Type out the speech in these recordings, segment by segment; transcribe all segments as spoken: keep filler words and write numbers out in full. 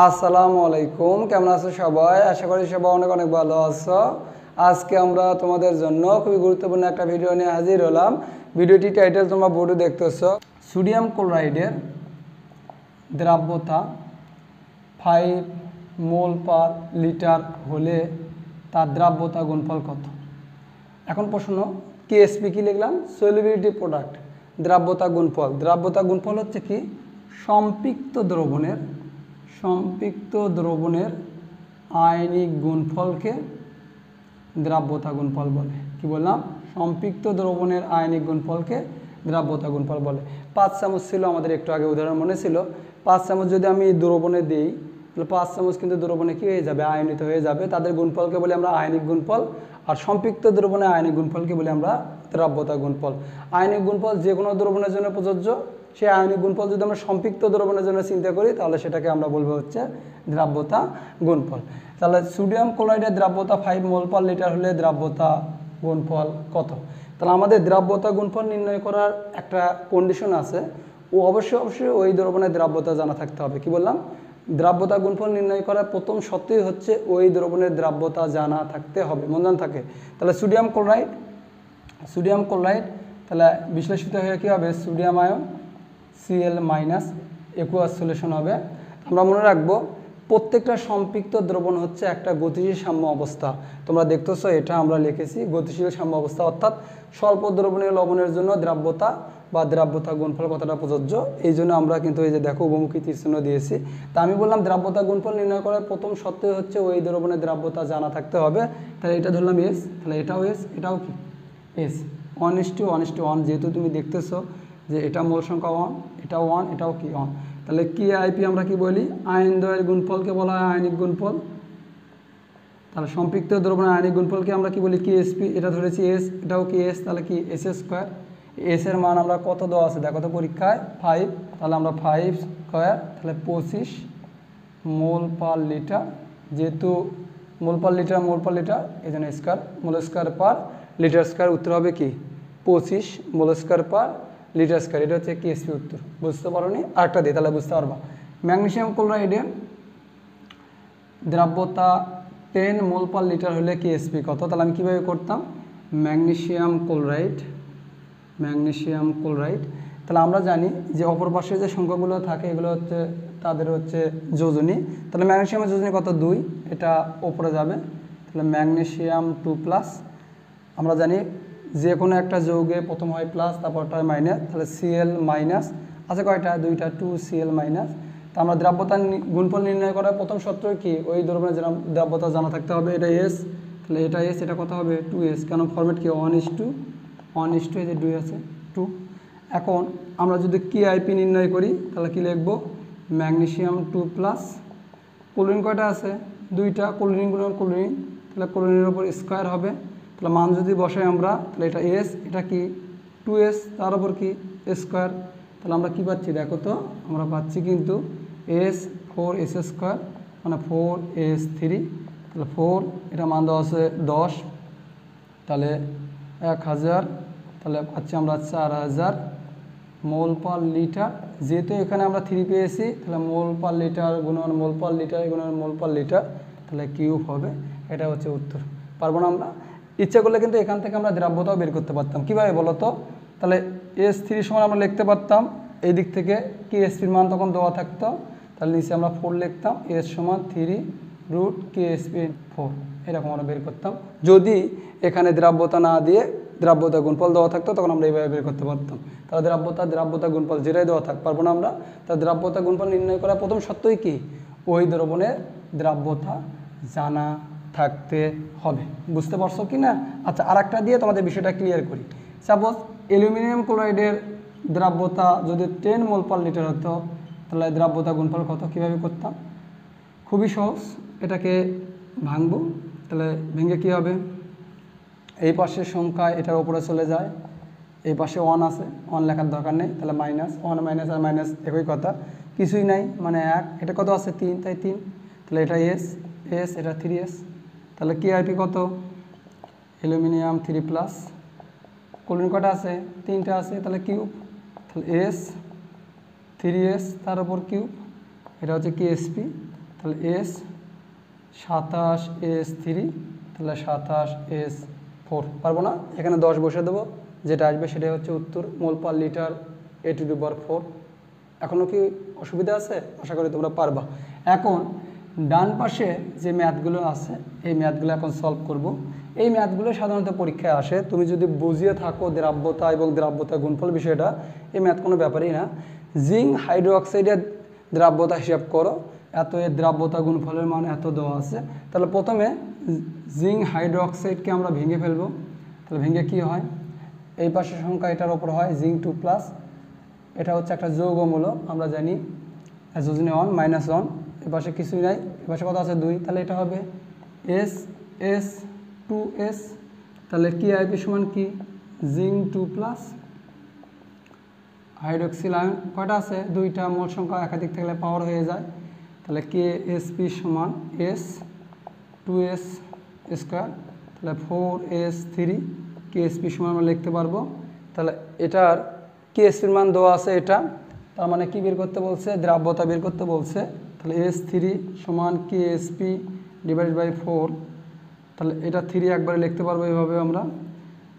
আসসালামু আলাইকুম, কেমন আছো সবাই? আশা করি সবাই অনেক অনেক ভালো আছো। আজকে আমরা তোমাদের জন্য খুবই গুরুত্বপূর্ণ একটা ভিডিও নিয়ে হাজির হলাম। ভিডিওটি টাইটেল তোমরা বোর্ডে দেখতেছো। সোডিয়াম ক্লোরাইডের দ্রাব্যতা ফাইভ মোল পার লিটার হলে তার দ্রাব্যতা গুণফল কত? এখন প্রশ্ন কেএসপি কি লিখলাম? সলিউবিলিটি প্রোডাক্ট, দ্রাব্যতা গুণফল। দ্রাব্যতা গুণফল হচ্ছে কি? সম্পৃক্ত দ্রবণের সম্পৃক্ত দ্রবণের আয়নিক গুণফলকে দ্রাব্যতা গুণফল বলে। কি বললাম? সম্পৃক্ত দ্রবণের আয়নিক গুণফলকে দ্রাব্যতা গুণফল বলে। পাঁচ চামচ ছিল আমাদের একটু আগে উদাহরণ মনে ছিল। পাঁচ চামচ যদি আমি দ্রবণে দিই তাহলে পাঁচ চামচ কিন্তু দ্রবণে কী হয়ে যাবে? আয়নিত হয়ে যাবে। তাদের গুণফলকে বলে আমরা আয়নিক গুণফল, আর সম্পৃক্ত দ্রবণে আয়নিক গুণফলকে বলে আমরা দ্রাব্যতা গুণফল। আয়নিক গুণফল যে কোনো দ্রবণের জন্য প্রযোজ্য। সেই আয়নিক গুণফল যদি আমরা সম্পৃক্ত দ্রবণের জন্য চিন্তা করি তাহলে সেটাকে আমরা বলবো হচ্ছে দ্রাব্যতা গুণফল। তাহলে সোডিয়াম ক্লোরাইডের দ্রাব্যতা ফাইভ মোল পার লিটার হলে দ্রাব্যতা গুণফল কত? তাহলে আমাদের দ্রাব্যতা গুণফল নির্ণয় করার একটা কন্ডিশন আছে। ও অবশ্যই অবশ্যই ওই দ্রবণের দ্রাব্যতা জানা থাকতে হবে। কি বললাম? দ্রাব্যতা গুণফল নির্ণয় করার প্রথম শর্তই হচ্ছে ওই দ্রবণের দ্রাব্যতা জানা থাকতে হবে, মনে থাকে। তাহলে সোডিয়াম ক্লোরাইড সোডিয়াম ক্লোরাইড তাহলে বিশ্লেষিত হয়ে কী হবে? Sodium ion CL minus aqueous solution হবে। আমরা মনে রাখবো প্রত্যেকটা সম্পৃক্ত দ্রবণ হচ্ছে একটা গতিশীল সাম্য অবস্থা। তোমরা দেখতেছো এটা আমরা লিখেছি গতিশীল সাম্য অবস্থা, অর্থাৎ স্বল্প দ্রবণীয় লবণের জন্য দ্রাব্যতা বা দ্রাব্যতা গুণফল কতটা প্রযোজ্য। এই জন্য আমরা কিন্তু এই যে দেখো উপমুখী তীরচিহ্ন দিয়েছি। তা আমি বললাম দ্রাব্যতা গুণফল নির্ণয় করার প্রথম শর্তই হচ্ছে ওই দ্রবণের দ্রাব্যতা জানা থাকতে হবে। তাহলে এটা ধরলাম এস, তাহলে এটাও এস, এটাও কি S. One is two one is two one, যেহেতু তুমি দেখতেছো যে এটা মূল সংখ্যা ওয়ান, এটা ওয়ান, এটাও কি ওয়ান। তাহলে কে আইপি আমরা কি বলি? আয়ন দ্বয়ের গুণফলকে বলা হয় আয়নিক গুণফল। তাহলে সম্পৃক্ত দ্রবণের আয়নিক গুণফলকে আমরা কি বলি? K SP. এটা ধরেছি এস, এটাও কি এস। তাহলে কি এস স্কোয়ার। এস এর মান আমরা কত দেওয়া আছে দেখো তো পরীক্ষায়? ফাইভ। তাহলে আমরা ফাইভ স্কোয়ার তাহলে পঁচিশ মোল পার লিটার, যেহেতু mole per litre mole per litre এই জন্য square, mole square per litre square. উত্তর হবে কি পঁচিশ mole square per litre square. এটা হচ্ছে কেএসপি উত্তর। বুঝতে পারো নি? আরেকটা দিই তাহলে বুঝতে পারবা। ম্যাগনেসিয়াম ক্লোরাইডে দ্রাব্যতা টেন মোল পার লিটার হলে কেএসপি কত? তাহলে আমি কীভাবে করতাম? ম্যাগনেসিয়াম ক্লোরাইড ম্যাগনেসিয়াম ক্লোরাইড তাহলে আমরা জানি যে অপর পাশে যে সংখ্যাগুলো থাকে এগুলো হচ্ছে তাদের হচ্ছে যোজনী। তাহলে ম্যাগনেসিয়ামের যোজনী কত? দুই। এটা ওপরে যাবে। তাহলে ম্যাগনেসিয়াম টু প্লাস। আমরা জানি যে কোনো একটা যৌগে প্রথম হয় প্লাস তারপরটা হয় মাইনাস। তাহলে সিএল মাইনাস আছে কয়টা? দুইটা, টু সিএল মাইনাস। তা আমরা দ্রাব্যতা গুণফল নির্ণয় করার প্রথম শর্ত কি? ওই দ্রবণের দ্রাব্যতা জানা থাকতে হবে। এটা এস, তাহলে এটা এস, এটা কত হবে? Two S. কেন ফর্মেট কি one is two one is two এই যে দুই আছে টু। এখন আমরা যদি কে আইপি নির্ণয় করি তাহলে কি লিখব? Magnesium two plus. ক্লোরিন কয়টা আছে? দুইটা। ক্লোরিন গুণন ক্লোরিন, তাহলে ক্লোরিনের ওপর স্কোয়ার হবে। তাহলে মান যদি বসাই আমরা তাহলে এটা এস, এটা কি টু এস, তার উপর কি স্কোয়ার। তাহলে আমরা কি পাচ্ছি দেখো তো? আমরা পাচ্ছি কিন্তু এস ফোর এস স্কোয়ার মানে ফোর এস থ্রি। তাহলে ফোর, এটা মান দেওয়া আছে দশ, তাহলে এক হাজার, তাহলে পাচ্ছি আমরা চার হাজার মোল পার লিটার। যেহেতু এখানে আমরা থ্রি পেয়েছি তাহলে মোল পার লিটার গুণন মোল পার লিটার গুণন মোল পার লিটার তাহলে কিউব হবে। এটা হচ্ছে উত্তর। পারবো না আমরা? ইচ্ছা করলে কিন্তু এখান থেকে আমরা দ্রাব্যতাও বের করতে পারতাম। কীভাবে বলো তো? তাহলে এস থ্রি সমান আমরা লিখতে পারতাম এই দিক থেকে কে এসপির মান তখন দেওয়া থাকতো, তাহলে নিচে আমরা ফোর লিখতাম, এস সমান three root K SP four, এরকম আমরা বের করতাম। যদি এখানে দ্রাব্যতা না দিয়ে দ্রাব্যতা গুণফল দেওয়া থাকতো তখন আমরা এইভাবে বের করতে পারতাম। তাহলে দ্রাব্যতা দ্রাব্যতা গুণফল যেটাই দেওয়া থাক, পারবো না আমরা? তাহলে দ্রাব্যতা গুণফল নির্ণয় করার প্রথম শর্তই কি? ওই দ্রবণের দ্রাব্যতা জানা থাকতে হবে। বুঝতে পারছো কি না? আচ্ছা আর একটা দিয়ে তোমাদের বিষয়টা ক্লিয়ার করি। সাপোজ অ্যালুমিনিয়াম ক্লোরাইডের দ্রাব্যতা যদি টেন মোল পার লিটার হতো তাহলে দ্রাব্যতা গুণফল কত? কীভাবে করতাম? খুবই সহজ, এটাকে ভাঙবো। তাহলে ভেঙে কী হবে? এই পাশের সংখ্যা এটার উপরে চলে যায়, এই পাশে ওয়ান আছে, ওয়ান লেখার দরকার নেই, তাহলে মাইনাস ওয়ান মাইনাস আর মাইনাস একই কথা, কিছুই নাই মানে এক। এটা কত আছে? তিন, তাই তিন। তাহলে এটা এস এস, এটা থ্রি এস। তাহলে কে আইপি কত? Aluminium three plus. ক্লোরিন কটা আছে? তিনটা আছে, তাহলে কিউব। তাহলে এস থ্রি এস তার উপর কিউব, এটা হচ্ছে কে এসপি। তাহলে এস সাতাশ এস থ্রি তাহলে সাতাশ এস ফোর, পারবো না, এখানে দশ বসে দেবো, যেটা আসবে সেটাই হচ্ছে উত্তর mole per litre A two D bar four. এখনও কি অসুবিধা আছে? আশা করি তোমরা পারবা। এখন ডান পাশে যে ম্যাথগুলো আছে এই ম্যাথগুলো এখন সলভ করব। এই ম্যাথগুলো সাধারণত পরীক্ষায় আসে, তুমি যদি বুঝিয়ে থাকো দ্রাব্যতা এবং দ্রাব্যতা গুণফল বিষয়টা, এই ম্যাথ কোনো ব্যাপারই না। জিঙ্ক হাইড্রোক্সাইডের দ্রাব্যতা হিসাব করো, এত এর দ্রাব্যতা গুণফলের মান এত দেওয়া আছে। তাহলে প্রথমে জিঙ্ক হাইড্রোক্সাইডকে আমরা ভেঙে ফেলবো, তাহলে ভেঙে কি হয়, এই পাশের সংখ্যা এটার ওপর হয় জিঙ্ক টু প্লাস, এটা হচ্ছে একটা যৌগমূলক, আমরা জানি অ্যাজোজেন ওয়ান মাইনাস ওয়ান, এ পাশে কিছুই নাই, এ পাশে কত আছে দুই, তাহলে এটা হবে এস এস টু এস, তাহলে কি আইপি সমান কি zinc two plus hydroxyl ion কয়টা আছে দুইটা, মোট সংখ্যা একাধিক থাকলে পাওয়ার হয়ে যায়, তাহলে কে এস পি সমান এস টু এস স্কোয়ার, তাহলে four S three K S P সমান আমরা লিখতে পারবো। তাহলে এটার কে এস পির মান দেওয়া আছে এটা, তার মানে কি বের করতে বলছে, দ্রাব্যতা বের করতে বলছে, তাহলে এস থ্রি সমান K S P divided by four, তাহলে এটা থ্রি একবারে লিখতে পারবো এইভাবে আমরা,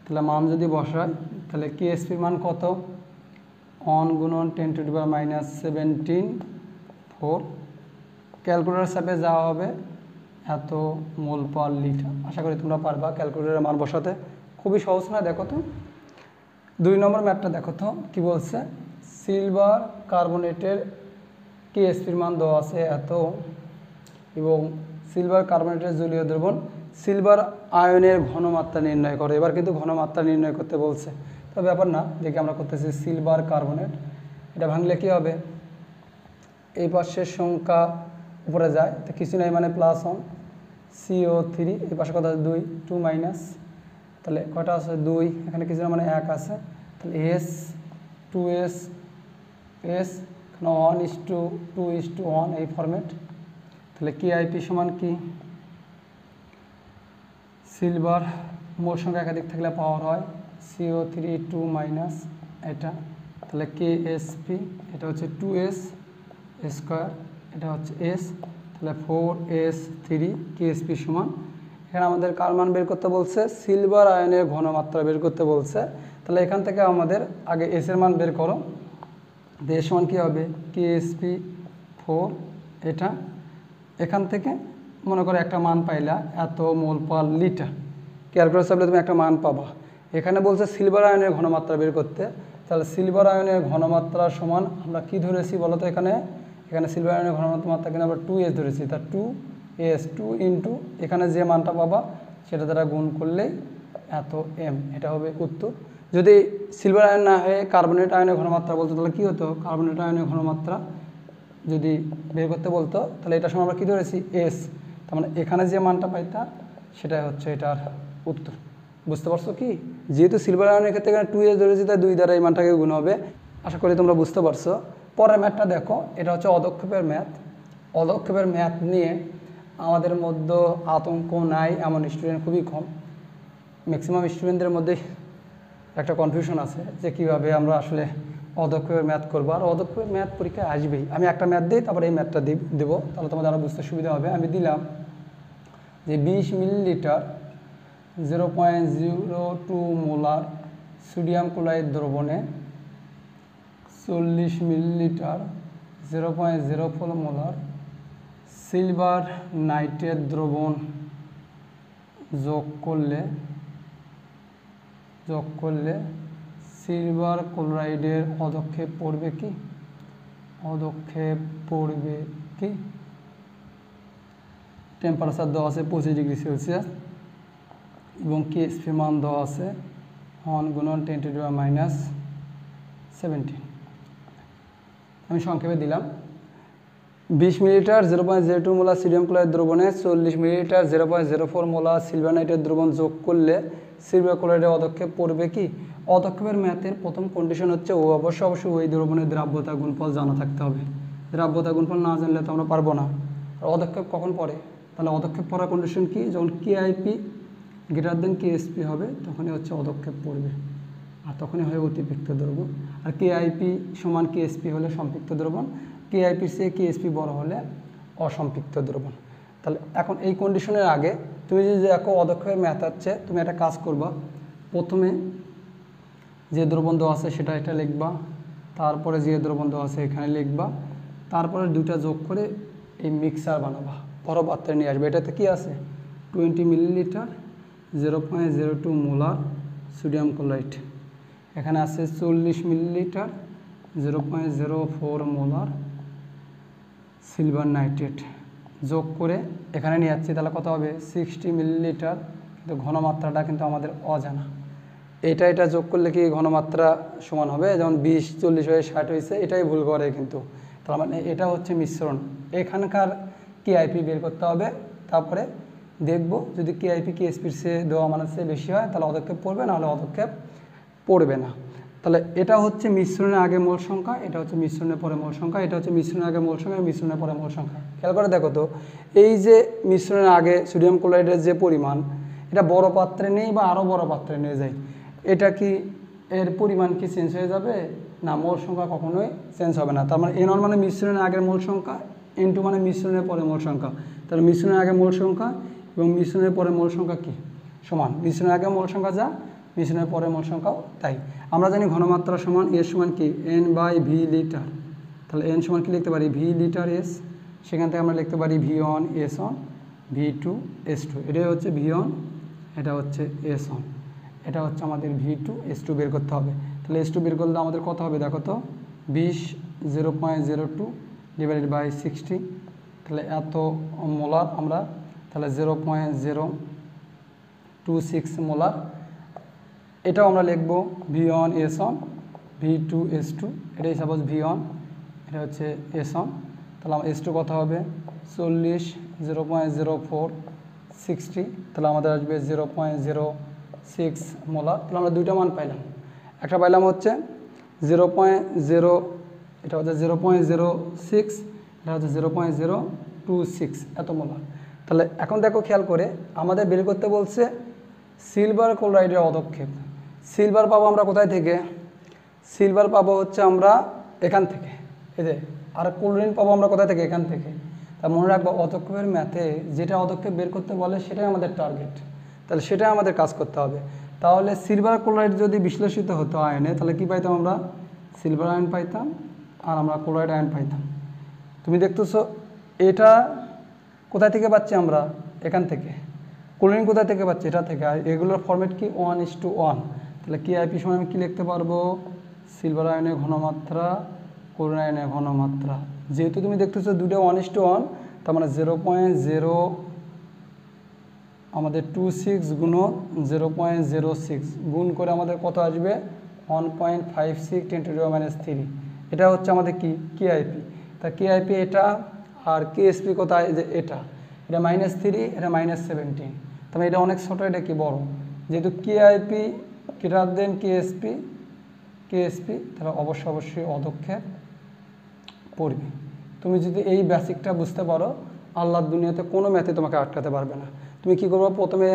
তাহলে মান যদি বসাই তাহলে কে এস পির মান কত ওয়ান গুণন ten two divide minus seventeen four, calculator হিসাবে যাওয়া হবে এত মোল পার লিটার। আশা করি তোমরা পারবা ক্যালকুলেটারের মান বসাতে, খুবই সহজ না? দেখো তো দুই নম্বর ম্যাথটা দেখো তো কী বলছে, সিলভার কার্বোনেটের কে এস পির মান দেওয়া আছে এত, এবং সিলভার কার্বোনেটের জলীয় দ্রবণ সিলভার আয়নের ঘনমাত্রা নির্ণয় করে। এবার কিন্তু ঘনমাত্রা নির্ণয় করতে বলছে, তো ব্যাপার না, দেখি আমরা করতেছি সিলভার কার্বোনেট, এটা ভাঙলে কী হবে, এই পাশের সংখ্যা উপরে যায় তো কিছু নাই মানে প্লাস ওয়ান সিও থ্রি, এই পাশে কথা দুই টু মাইনাস, তাহলে কটা আছে দুই, এখানে কিছু না মানে এক আছে, তাহলে এস টু এস এস এখানে one is two two is two one এই ফরম্যাট, তাহলে কে আইপি সমান কি সিলভার মোট সংখ্যা একাধিক থাকলে পাওয়ার হয় সিও থ্রি টু মাইনাস এটা, তাহলে কে এস পি এটা হচ্ছে টু এস স্কোয়ার, এটা হচ্ছে এস, তাহলে four S three K S P সমান, এখানে আমাদের কার মান বের করতে বলছে, সিলভার আয়নের ঘনমাত্রা বের করতে বলছে, তাহলে এখান থেকে আমাদের আগে এস এর মান বের করো, এস মান কী হবে কে এস পি ফোর, এটা এখান থেকে মনে করো একটা মান পাইলা এত মোল পার লিটার, ক্যালকুলেটর হিসাবে তুমি একটা মান পাবা। এখানে বলছে সিলভার আয়নের ঘনমাত্রা বের করতে, তাহলে সিলভার আয়নের ঘনমাত্রা সমান আমরা কি ধরেছি বলো তো, এখানে এখানে সিলভার আয়নের ঘনমাত্রা কিন্তু আমরা টু এস ধরেছি, তার টু এস টু ইন্টু এখানে যে মানটা পাবা সেটা দ্বারা গুণ করলেই এত এম, এটা হবে উত্তর। যদি সিলভার আয়ন না হয়ে কার্বনেট আয়নের ঘনমাত্রা বলতো তাহলে কী হতো, কার্বনেট আয়নের ঘনমাত্রা যদি বের করতে বলতো তাহলে এটার সময় আমরা কী ধরেছি এস, তার মানে এখানে যে মানটা পাইতা সেটাই হচ্ছে এটার উত্তর। বুঝতে পারছো কি, যেহেতু সিলভার আয়নের ক্ষেত্রে এখানে টু এস ধরেছি তাই দুই দ্বারা এই মানটাকে গুণ হবে। আশা করি তোমরা বুঝতে পারছো। পরের ম্যাথটা দেখো, এটা হচ্ছে অদক্ষেপের ম্যাথ। অদক্ষেপের ম্যাথ নিয়ে আমাদের মধ্যে আতঙ্ক নাই এমন স্টুডেন্ট খুবই কম, ম্যাক্সিমাম স্টুডেন্টদের মধ্যে একটা কনফিউশন আছে যে কীভাবে আমরা আসলে অদক্ষেপের ম্যাথ করবো। আর অদক্ষেপের ম্যাথ পরীক্ষায় আসবেই, আমি একটা ম্যাথ দিই তারপরে এই ম্যাথটা দেবো, তাহলে তোমাদের আরও বুঝতে সুবিধা হবে। আমি দিলাম যে বিশ millilitre zero point zero two molar sodium chloride দ্রবণে চল্লিশ millilitre zero point zero four molar silver nitrate দ্রবণ যোগ করলে যোগ করলে সিলভার ক্লোরাইডের অদক্ষেপ পড়বে কি অদক্ষেপ পড়বে কি টেম্পারেচার দেওয়া আছে পঁচিশ ডিগ্রি সেলসিয়াস এবং কেএসপি মান দেওয়া আছে ওয়ান গুণন ten two divide minus seventeen. আমি সংক্ষেপে দিলাম বিশ millilitre zero point zero two molar sodium chloride দ্রবণে চল্লিশ millilitre zero point zero four molar silver nitrate দ্রবণ যোগ করলে সিলভার ক্লোরাইডের অদক্ষেপ পড়বে কি। অদক্ষেপের ম্যাথের প্রথম কন্ডিশন হচ্ছে ও অবশ্য অবশ্যই ওই দ্রবণের দ্রাব্যতা গুণফল জানা থাকতে হবে, দ্রাব্যতা গুণফল না জানলে তো আমরা পারবো না। আর অদক্ষেপ কখন পড়ে, তাহলে অদক্ষেপ পড়ার কন্ডিশন কি, যখন K IP greater than K SP হবে তখনই হচ্ছে অদক্ষেপ পড়বে, আর তখনই হয় অতিরিক্ত দ্রবণ। আর কে আইপি সমান কে এসপি হলে সম্পৃক্ত দ্রবণ, কে আইপির চেয়ে কে এসপি বড় হলে অসম্পৃক্ত দ্রবণ। তাহলে এখন এই কন্ডিশনের আগে তুমি যদি দেখো অদক্ষের মেথাচ্ছে, তুমি একটা কাজ করবা, প্রথমে যে দ্রবণ দেওয়া আছে সেটা এটা লিখবা, তারপরে যে দ্রবণ দেওয়া আছে এখানে লিখবা, তারপরে দুটা যোগ করে এই মিক্সার বানাবা, বড় পাত্রে নিয়ে আসবে। এটাতে কী আছে twenty millilitre, zero point zero two molar sodium chloride, এখানে আছে চল্লিশ millilitre, zero point zero four molar silver nitrate, যোগ করে এখানে নিয়ে যাচ্ছি। তাহলে কত হবে সিক্সটি মিলিলিটার, কিন্তু ঘনমাত্রাটা কিন্তু আমাদের অজানা। এটা এটা যোগ করলে কি ঘনমাত্রা সমান হবে, যেমন বিশ চল্লিশ হয়ে ষাট হয়েছে, এটাই ভুল করে কিন্তু। তার মানে এটা হচ্ছে মিশ্রণ। এখানকার কেআইপি বের করতে হবে, তারপরে দেখব যদি কেআইপি কেএসপির সে দেওয়া মানের চেয়ে বেশি হয় তাহলে অদক্ষেপ পড়বে, নাহলে অদক্ষেপ পড়বে না। তাহলে এটা হচ্ছে মিশ্রণের আগে মোল সংখ্যা, এটা হচ্ছে মিশ্রণের পরে মোল সংখ্যা, এটা হচ্ছে মিশ্রণের আগে মোল সংখ্যা, মিশ্রণের পরে মোল সংখ্যা। খেয়াল করে দেখো তো, এই যে মিশ্রণের আগে সোডিয়াম ক্লোরাইডের যে পরিমাণ, এটা বড় পাত্রে নেই বা আরও বড় পাত্রে নিয়ে যায়, এটা কি এর পরিমাণ কি চেঞ্জ হয়ে যাবে না, মোল সংখ্যা কখনোই চেঞ্জ হবে না। তার মানে এন ওয়ান মানে মিশ্রণের আগের মোল সংখ্যা, এন টু মানে মিশ্রণের পরে মোল সংখ্যা। তাহলে মিশ্রণের আগে মোল সংখ্যা এবং মিশ্রণের পরে মোল সংখ্যা কি সমান, মিশ্রণের আগে মোল সংখ্যা যা মিশ্রণের পরে মোল সংখ্যাও তাই। আমরা জানি ঘনমাত্রা সমান এস সমান কি এন বাই ভি লিটার, তাহলে এন সমান কি লিখতে পারি ভি লিটার এস, সেখান থেকে আমরা লিখতে পারি V one S one, V two S two, এটাই হচ্ছে ভি ওয়ান, এটা হচ্ছে এস ওয়ান, এটা হচ্ছে আমাদের ভি টু এস টু বের করতে হবে। তাহলে এস টু বের করলে আমাদের কত হবে দেখো তো, বিশ zero point zero two divided by sixty, তাহলে এত মোলার আমরা, তাহলে zero point zero two six molar, এটাও আমরা লিখব V one S one, V two S two, এটাই সাপোজ ভি ওয়ান, এটা হচ্ছে এস ওয়ান, তাহলে আমার এস টু কত হবে চল্লিশ zero point zero four sixty, তাহলে আমাদের আসবে zero point zero six molar. তাহলে আমরা দুইটা মান পাইলাম, একটা পাইলাম হচ্ছে জিরো পয়েন্ট জিরো, এটা হচ্ছে জিরো পয়েন্ট জিরো সিক্স, এটা হচ্ছে zero point zero two six এত মোলার। তাহলে এখন দেখো খেয়াল করে, আমাদের বের করতে বলছে সিলভার ক্লোরাইডের অদক্ষেপ। সিলভার পাবো আমরা কোথায় থেকে, সিলভার পাবো হচ্ছে আমরা এখান থেকে, এই যে, আর ক্লোরিন পাবো আমরা কোথায় থেকে, এখান থেকে। তা মনে রাখবো অদক্ষেপের ম্যাথে যেটা অদক্ষেপ বের করতে বলে সেটাই আমাদের টার্গেট, তাহলে সেটাই আমাদের কাজ করতে হবে। তাহলে সিলভার ক্লোরাইড যদি বিশ্লেষিত হতো আয়নে, তাহলে কি পাইতাম আমরা, সিলভার আয়ন পাইতাম আর আমরা ক্লোরাইড আয়ন পাইতাম। তুমি দেখতেছো এটা কোথায় থেকে পাচ্ছি আমরা, এখান থেকে। ক্লোরিন কোথায় থেকে পাচ্ছি, এটা থেকে। আর এগুলোর ফর্মেট কি ওয়ান ইস টু ওয়ান, তাহলে কেআইপি সময় আমি কী লিখতে পারবো, সিলভার আয়নের ঘনমাত্রা ক্লোরিন আয়নের ঘনমাত্রা। যেহেতু তুমি দেখতেছো দুটো ওয়ান ইস টু ওয়ান, তার মানে জিরো পয়েন্ট জিরো আমাদের টু সিক্স গুণন জিরো পয়েন্ট জিরো সিক্স গুণ করে আমাদের কত আসবে one point five six ten two zero minus three, এটা হচ্ছে আমাদের কি কেআইপি। তা কেআইপি এটা, আর কেএসপি কোথায়, যে এটা, এটা মাইনাস থ্রি, এটা মাইনাস সেভেন্টিন, তবে এটা অনেক ছোটো, এটা কি বড়ো, যেহেতু KIP greater than KSP, KSP তাহলে অবশ্যই অবশ্যই অদক্ষেপ পড়বে। তুমি যদি এই বেসিকটা বুঝতে পারো, আল্লাহর দুনিয়াতে কোনো ম্যাথে তোমাকে আটকাতে পারবে না। তুমি কী করবো, প্রথমে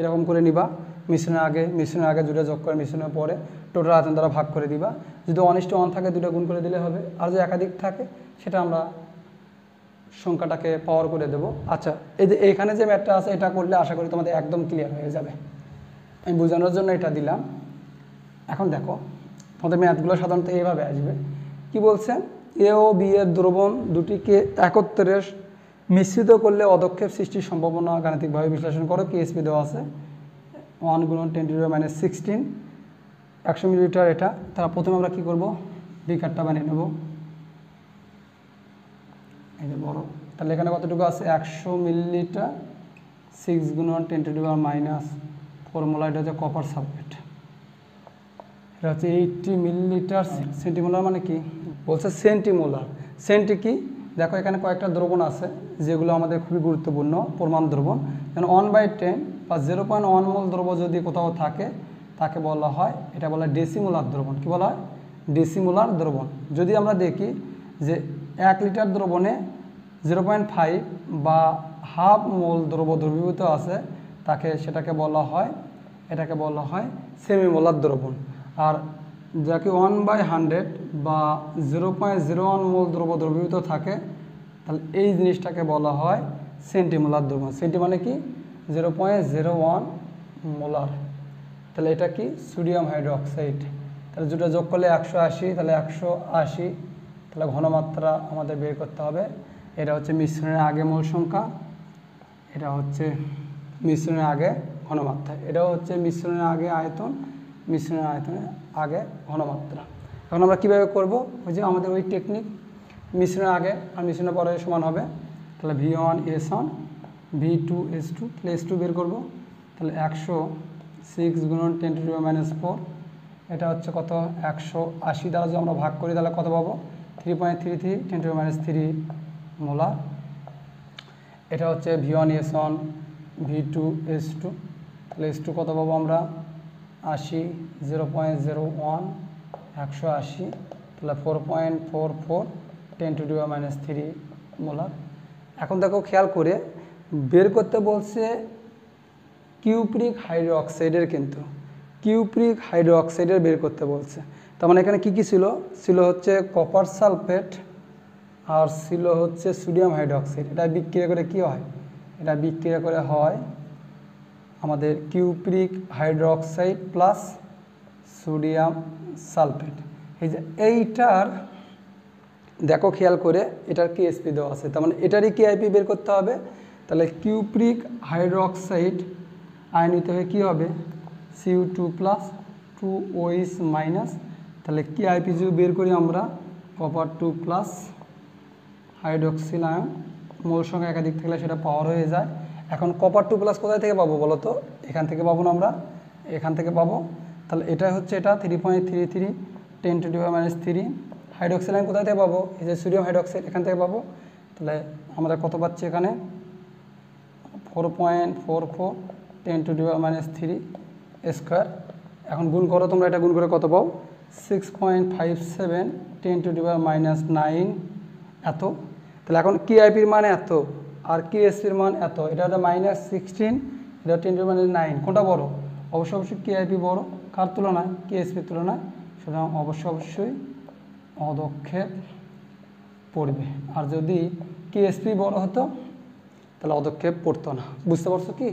এরকম করে নিবা, মিশ্রণের আগে মিশ্রণের আগে দুটো যোগ করে মিশ্রণের পরে টোটাল আয়তন দ্বারা ভাগ করে দিবা, যদি অনিষ্ট অন থাকে দুটো গুণ করে দিলে হবে, আর যদি একাধিক থাকে সেটা আমরা সংখ্যাটাকে পাওয়ার করে দেব। আচ্ছা, এই যে এখানে যে ম্যাথটা আছে এটা করলে আশা করি তোমাদের একদম ক্লিয়ার হয়ে যাবে, আমি বোঝানোর জন্য এটা দিলাম। এখন দেখো তোমাদের ম্যাথগুলো সাধারণত এইভাবে আসবে, কি বলছে এ ও বি এর দ্রবণ দুটিকে একত্রে মিশ্রিত করলে অদক্ষেপ সৃষ্টির সম্ভাবনা গাণিতিকভাবে বিশ্লেষণ করো। কেএসপি দেওয়া আছে ওয়ান গুণন ten two zero minus sixteen, একশো মিলিলিটার এটা। তারা প্রথমে আমরা কী করবো, বিকারটা বানিয়ে নেব, এই যে বড়ো, তাহলে এখানে কতটুকু আছে একশো মিলিলিটার, সিক্স গুণন ten two zero minus formula, এটা হচ্ছে কপার সালফেট, এটা হচ্ছে এইটটি মিলিলিটার। সেন্টিমোলার মানে কি বলছে, সেন্টিমোলার, সেন্টি কি দেখো, এখানে কয়েকটা দ্রবণ আছে যেগুলো আমাদের খুবই গুরুত্বপূর্ণ প্রমাণ দ্রবণ, যেন ওয়ান বাই টেন বা জিরো পয়েন্ট ওয়ান মোল দ্রব্য যদি কোথাও থাকে তাকে বলা হয়, এটা বলা হয় ডেসিমোলার দ্রবণ। কী বলা হয়, ডেসিমোলার দ্রবণ। যদি আমরা দেখি যে এক লিটার দ্রবণে জিরো পয়েন্ট ফাইভ বা হাফ মোল দ্রব্য দ্রবীভূত আছে, তাকে সেটাকে বলা হয়, এটাকে বলা হয় সেমিমোলার দ্রবণ। আর যাকে ওয়ান বাই হান্ড্রেড বা zero point zero one mole দ্রব্য দ্রবীভূত থাকে তাহলে এই জিনিসটাকে বলা হয় সেন্টিমোলার দ্রবণ। সেন্টি মানে কি? Zero point zero one molar. তাহলে এটা কি? Sodium hydroxide. তাহলে দুটো যোগ করলে একশো আশি, তাহলে একশো আশি তাহলে ঘনমাত্রা আমাদের বের করতে হবে। এটা হচ্ছে মিশ্রণের আগে মোল সংখ্যা, এটা হচ্ছে মিশ্রণের আগে ঘনমাত্রা, এটাও হচ্ছে মিশ্রণের আগে আয়তন, মিশ্রণের আয়তনের আগে ঘনমাত্রা। এখন আমরা কীভাবে করব? ওই যে আমাদের ওই টেকনিক, মিশ্রণের আগে আর মিশ্রণের পরে সমান হবে। তাহলে V one S one V two S two তাহলে এস টু বের করবো। তাহলে একশো সিক্স গুণন টেন টু মাইনাস ফোর, এটা হচ্ছে কত? একশো আশি দ্বারা যদি আমরা ভাগ করি তাহলে কত পাবো? Three point three three ten to minus three molar. এটা হচ্ছে V one S one V two S two তাহলে এস টু কত পাবো আমরা? আশি, জিরো পয়েন্ট জিরো ওয়ান একশো আশি তাহলে four point four four ten to ডিওয়া মাইনাস থ্রি মোলার। এখন দেখো খেয়াল করে বের করতে বলছে কিউপ্রিক হাইড্রোক্সাইডের, কিন্তু কিউপ্রিক হাইড্রোক্সাইডের বের করতে বলছে। তার মানে এখানে কী কী ছিল? ছিল হচ্ছে কপার সালফেট আর ছিল হচ্ছে সোডিয়াম হাইড্রোক্সাইড। এটা বিক্রিয়া করে কি হয়? এটা বিক্রিয়া করে হয় আমাদের cupric hydroxide plus sodium sulphate. এই যে এইটার দেখো খেয়াল করে এটার কি এসপি দেওয়া আছে, তার মানে এটারই কি আইপি বের করতে হবে। তাহলে কিউপ্রিক হাইড্রোক্সাইড আয়নিত হয়ে কী হবে? সিউ টু প্লাস টু ওইস মাইনাস। তাহলে কি আইপি যদি বের করি আমরা? কপার টু প্লাস হাইড্রোক্সিল আয়ন, মূল সংখ্যা একাধিক থাকলে সেটা পাওয়ার হয়ে যায়। এখন কপার টু প্লাস কোথায় থেকে পাবো বলো তো? এখান থেকে পাবো না আমরা, এখান থেকে পাবো। তাহলে এটা হচ্ছে এটা three point three three ten to ডিভাই মাইনাস থ্রি। হাইড্রোক্সাইড আয়ন কোথায় থেকে পাবো? এই যে সোডিয়াম হাইড্রোক্সাইড, এখান থেকে পাবো। তাহলে আমরা কত পাচ্ছি এখানে? Four point four four ten to ডিভাই মাইনাস থ্রি স্কোয়ার। এখন গুণ করো তোমরা, এটা গুণ করে কত পাও? Six point five seven ten to ডিভাই মাইনাস নাইন এত। তাহলে এখন কি আইপির মান এত আর কি এসপির মান এত, এটা হচ্ছে মাইনাস সিক্সটিন, এটা টেন টু মাইনাস নাইন। কোনটা বড়ো? অবশ্য অবশ্যই কে আইপি বড়ো, কার তুলনায়? কে এসপির তুলনায়। সুতরাং অবশ্য অবশ্যই অদক্ষেপ পড়বে। আর যদি কে এসপি বড়ো হতো তাহলে অদক্ষেপ পড়তো না। বুঝতে পারছো কি?